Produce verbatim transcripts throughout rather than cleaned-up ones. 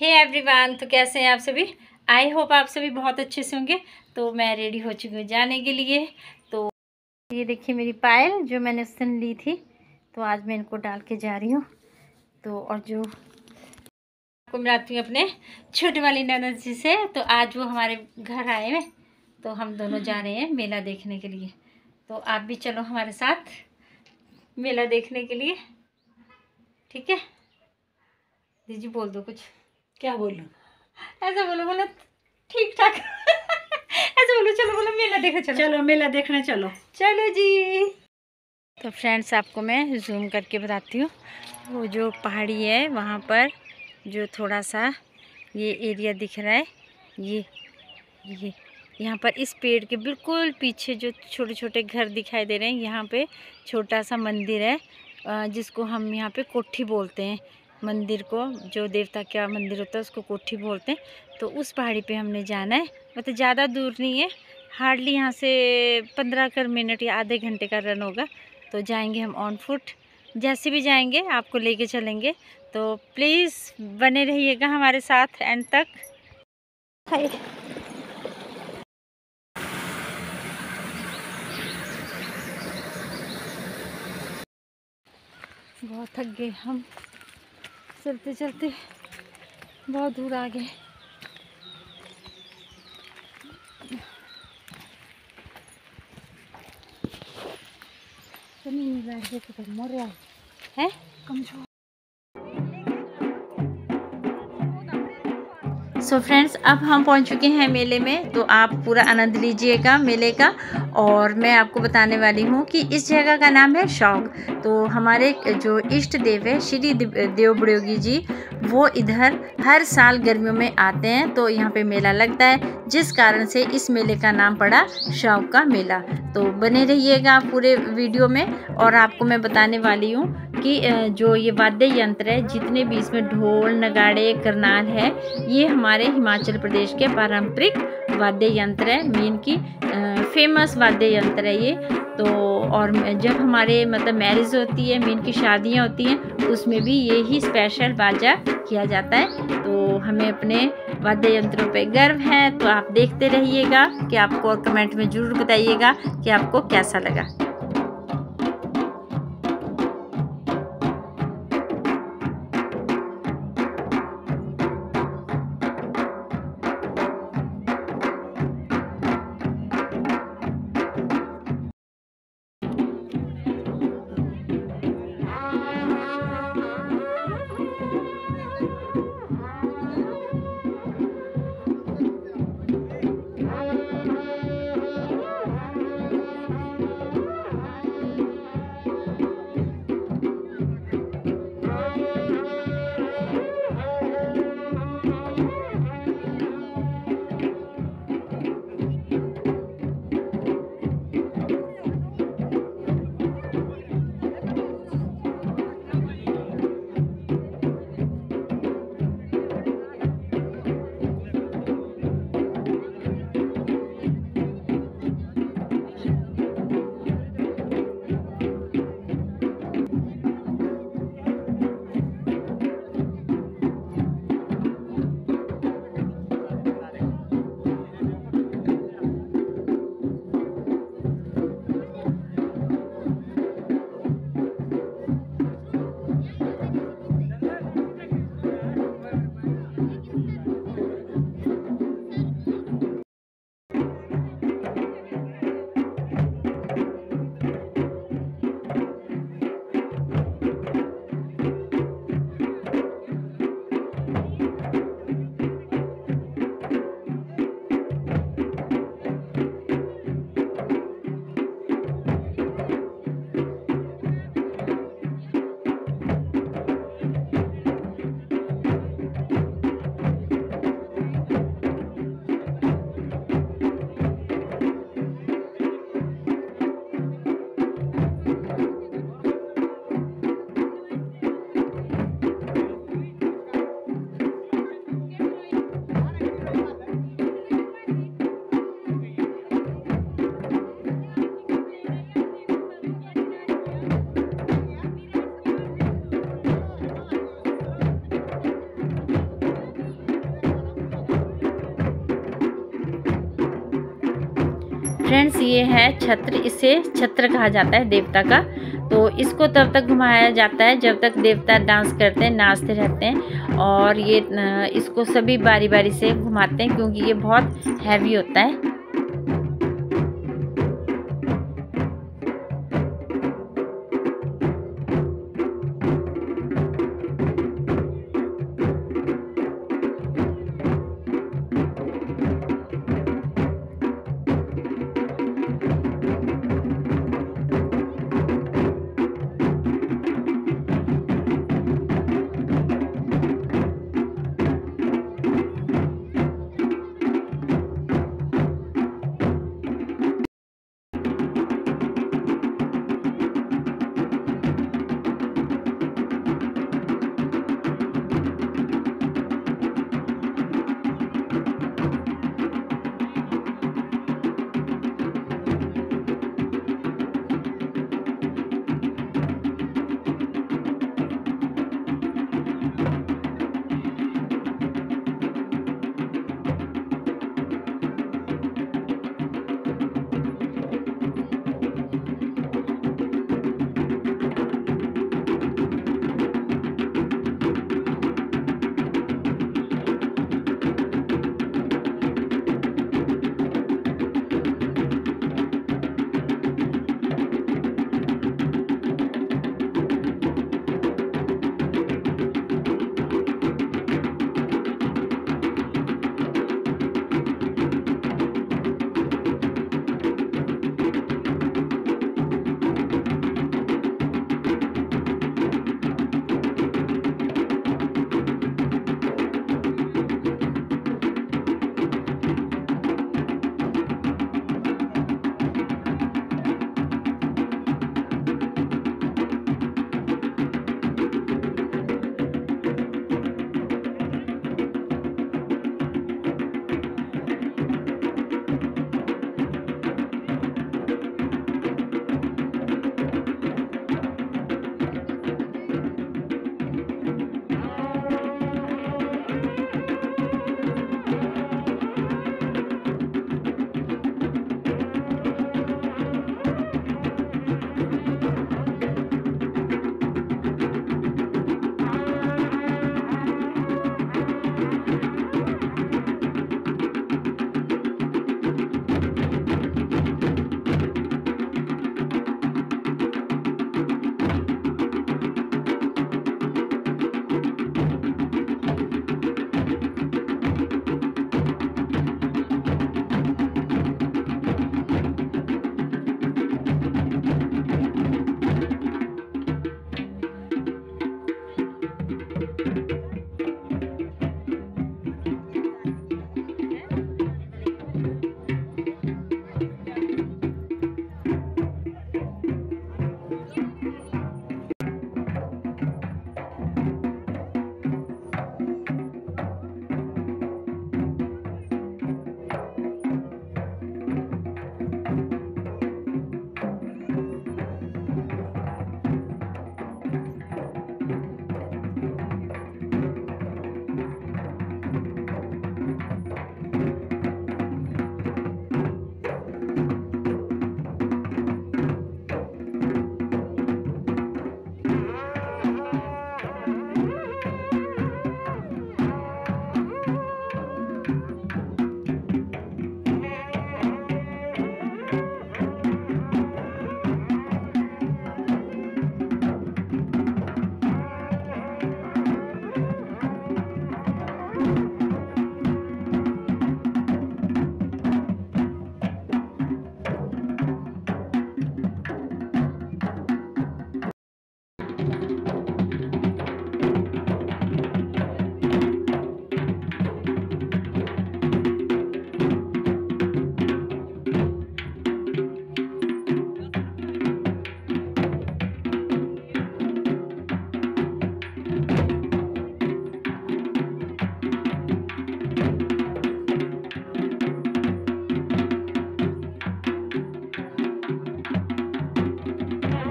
Hey everyone, तो कैसे हैं आप सभी। आई होप आप सभी बहुत अच्छे से होंगे। तो मैं रेडी हो चुकी हूँ जाने के लिए। तो ये देखिए मेरी पायल जो मैंने उस दिन ली थी, तो आज मैं इनको डाल के जा रही हूँ। तो और जो आपको मिलाती हूँ अपने छोटे वाली ननद जी से, तो आज वो हमारे घर आए हैं, तो हम दोनों जा रहे हैं मेला देखने के लिए। तो आप भी चलो हमारे साथ मेला देखने के लिए, ठीक है। दीदी बोल दो कुछ, क्या बोलूँ, ऐसा बोलो बोलो ठीक ठाक ऐसा बोलो, चलो बोलो मेला देखने चलो चलो मेला देखने चलो चलो जी। तो फ्रेंड्स, आपको मैं जूम करके बताती हूँ। वो जो पहाड़ी है वहाँ पर जो थोड़ा सा ये एरिया दिख रहा है, ये ये यहाँ पर इस पेड़ के बिल्कुल पीछे जो छोटे छोटे घर दिखाई दे रहे हैं, यहाँ पे छोटा सा मंदिर है जिसको हम यहाँ पे कोठी बोलते हैं। मंदिर को, जो देवता का मंदिर होता है उसको कोठी बोलते हैं। तो उस पहाड़ी पे हमने जाना है, मतलब ज़्यादा दूर नहीं है, हार्डली यहाँ से पंद्रह कर मिनट या आधे घंटे का रन होगा। तो जाएंगे हम ऑन फुट, जैसे भी जाएंगे आपको लेके चलेंगे। तो प्लीज़ बने रहिएगा हमारे साथ एंड तक। हाय, बहुत थक गए हम चलते चलते, बहुत दूर आ गए। मर रहा है कमजोर। सो फ्रेंड्स, अब हम पहुंच चुके हैं मेले में, तो आप पूरा आनंद लीजिएगा मेले का। और मैं आपको बताने वाली हूँ कि इस जगह का नाम है शौक। तो हमारे जो इष्ट देव है श्री देव बड़योगी जी, वो इधर हर साल गर्मियों में आते हैं, तो यहाँ पे मेला लगता है, जिस कारण से इस मेले का नाम पड़ा शावका मेला। तो बने रहिएगा पूरे वीडियो में। और आपको मैं बताने वाली हूँ कि जो ये वाद्य यंत्र है, जितने भी इसमें ढोल, नगाड़े, करनाल है, ये हमारे हिमाचल प्रदेश के पारंपरिक वाद्य यंत्र है। मेन की फेमस वाद्य यंत्र है ये। तो और जब हमारे मतलब मैरिज होती है, मेन की शादियाँ होती हैं, उसमें भी यही स्पेशल बाजा किया जाता है। तो हमें अपने वाद्य यंत्रों पे गर्व है। तो आप देखते रहिएगा कि आपको, और कमेंट में ज़रूर बताइएगा कि आपको कैसा लगा। फ्रेंड्स ये है छत्र, इसे छत्र कहा जाता है देवता का। तो इसको तब तक घुमाया जाता है जब तक देवता डांस करते हैं, नाचते रहते हैं। और ये इसको सभी बारी बारी से घुमाते हैं क्योंकि ये बहुत हैवी होता है।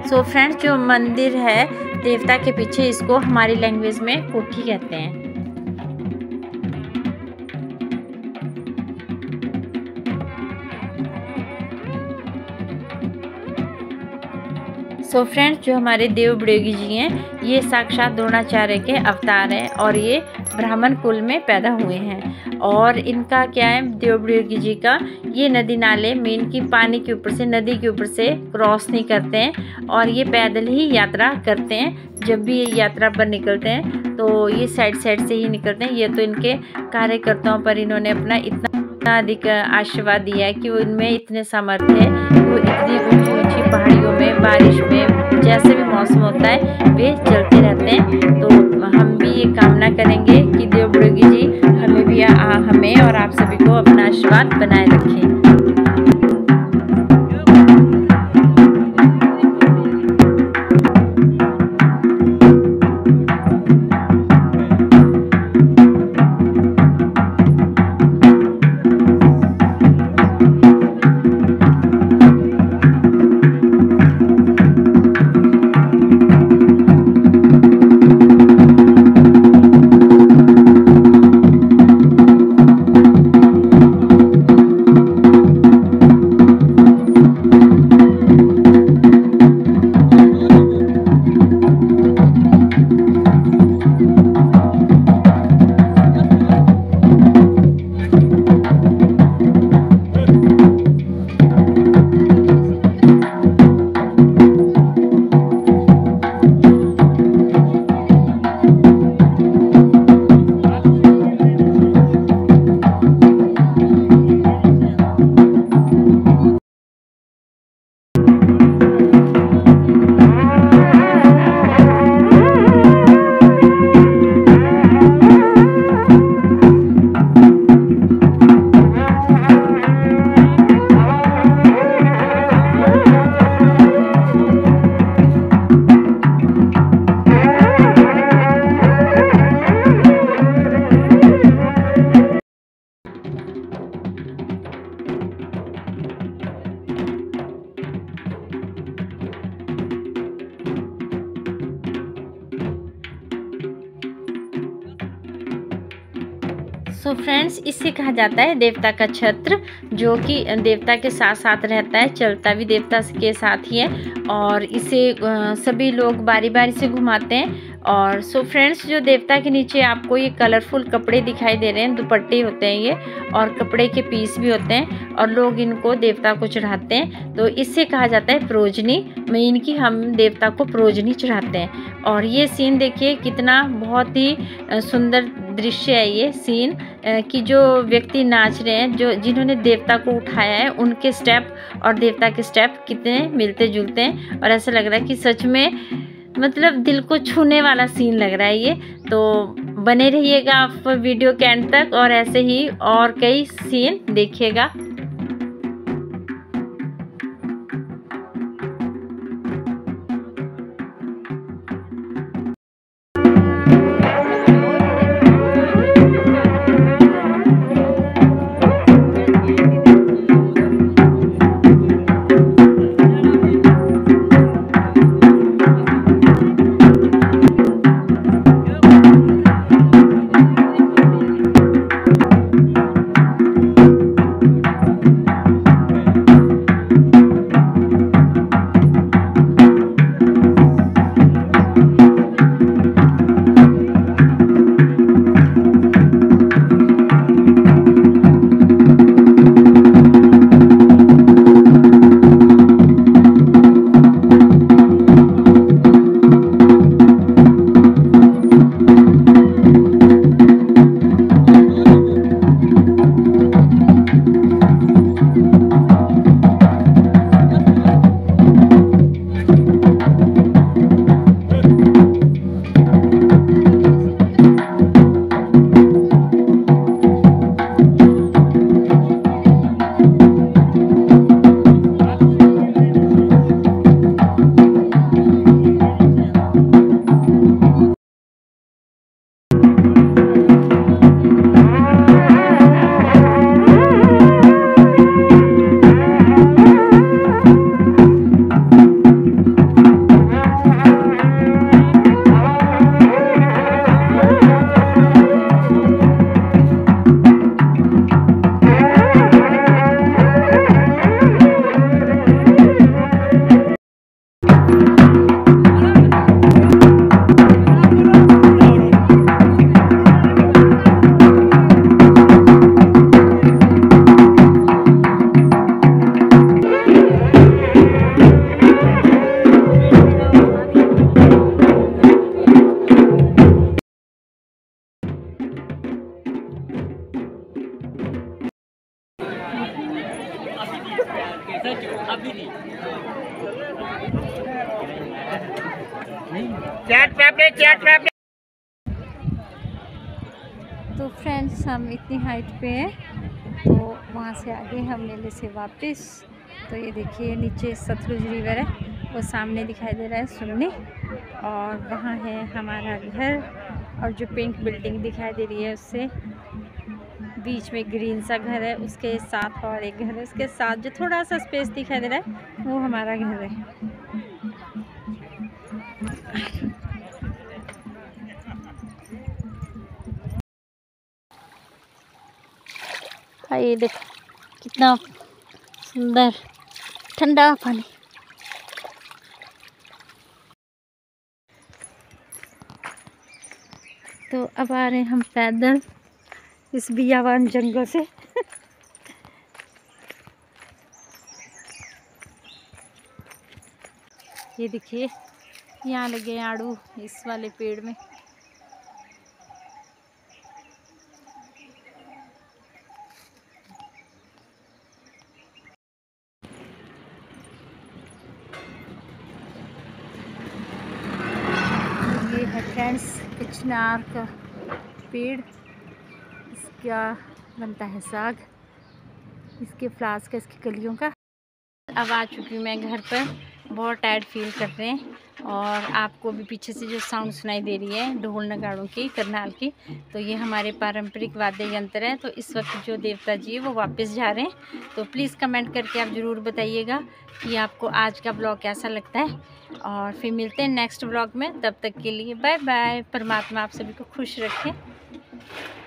सो so फ्रेंड्स जो मंदिर है देवता के पीछे, इसको हमारी लैंग्वेज में कोठी कहते हैं। सो फ्रेंड्स, जो हमारे देव बड़योगी जी हैं ये साक्षात द्रोणाचार्य के अवतार हैं और ये ब्राह्मण कुल में पैदा हुए हैं। और इनका क्या है, देव बड़योगी जी का, ये नदी नाले मेन की पानी के ऊपर से, नदी के ऊपर से क्रॉस नहीं करते हैं और ये पैदल ही यात्रा करते हैं। जब भी ये यात्रा पर निकलते हैं तो ये साइड साइड से ही निकलते हैं। ये तो इनके कार्यकर्ताओं पर इन्होंने अपना इतना अधिक आशीर्वाद दिया है कि वो इनमें इतने समर्थ है, वो इतनी ऊंची ऊंची पहाड़ियों में, बारिश में, जैसे भी मौसम होता है वे चलते रहते हैं। तो हम भी ये कामना करेंगे कि देव बड़योगी जी हमें भी आ, हमें और आप सभी को अपना आशीर्वाद बनाए रखें। तो फ्रेंड्स, इससे कहा जाता है देवता का छत्र, जो कि देवता के साथ साथ रहता है, चलता भी देवता के साथ ही है और इसे सभी लोग बारी बारी से घुमाते हैं। और सो फ्रेंड्स, जो देवता के नीचे आपको ये कलरफुल कपड़े दिखाई दे रहे हैं, दुपट्टे होते हैं ये और कपड़े के पीस भी होते हैं और लोग इनको देवता को चढ़ाते हैं। तो इससे कहा जाता है प्रोजनी, मीन कि हम देवता को प्रोजनी चढ़ाते हैं। और ये सीन देखिए कितना बहुत ही सुंदर दृश्य है ये सीन, कि जो व्यक्ति नाच रहे हैं, जो जिन्होंने देवता को उठाया है, उनके स्टेप और देवता के स्टेप कितने मिलते जुलते हैं और ऐसा लग रहा है कि सच में मतलब दिल को छूने वाला सीन लग रहा है ये। तो बने रहिएगा आप वीडियो के एंड तक और ऐसे ही और कई सीन देखिएगा। Thank you. अभी चैट पे चैट पे तो फ्रेंड्स हम इतनी हाइट पे हैं, तो वहाँ से आगे हम मेले से वापस। तो ये देखिए नीचे सतलुज रिवर है, वो सामने दिखाई दे रहा है सुनने, और वहाँ है हमारा घर। और जो पिंक बिल्डिंग दिखाई दे रही है उससे बीच में ग्रीन सा घर है, उसके साथ और एक घर है, उसके साथ जो थोड़ा सा स्पेस दिखाई दे रहा है वो हमारा घर है। ये देखो कितना सुंदर ठंडा पानी। तो अब आ रहे हैं हम पैदल इस बियावान जंगल से। ये देखिए यहाँ लगे आड़ू इस वाले पेड़ में। चिनार का पेड़, इसका बनता है साग, इसके फ्लावर्स का, इसकी कलियों का। अब आ चुकी मैं घर पर, बहुत टायर्ड फील कर रहे हैं। और आपको भी पीछे से जो साउंड सुनाई दे रही है ढोल नगाड़ों की, करनाल की, तो ये हमारे पारंपरिक वाद्य यंत्र हैं। तो इस वक्त जो देवता जी है वो वापस जा रहे हैं। तो प्लीज़ कमेंट करके आप ज़रूर बताइएगा कि आपको आज का ब्लॉग कैसा लगता है। और फिर मिलते हैं नेक्स्ट ब्लॉग में, तब तक के लिए बाय बाय। परमात्मा आप सभी को खुश रखें।